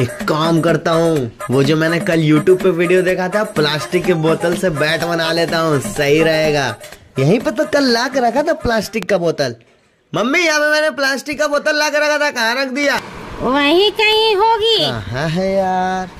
एक काम करता हूँ, वो जो मैंने कल YouTube पे वीडियो देखा था प्लास्टिक की बोतल से बैट बना लेता हूँ, सही रहेगा। यहीं पर तो कल ला के रखा था प्लास्टिक का बोतल। मम्मी यहाँ पे मैंने प्लास्टिक का बोतल ला के रखा था, कहाँ रख दिया? वही कहीं होगी। कहाँ है यार?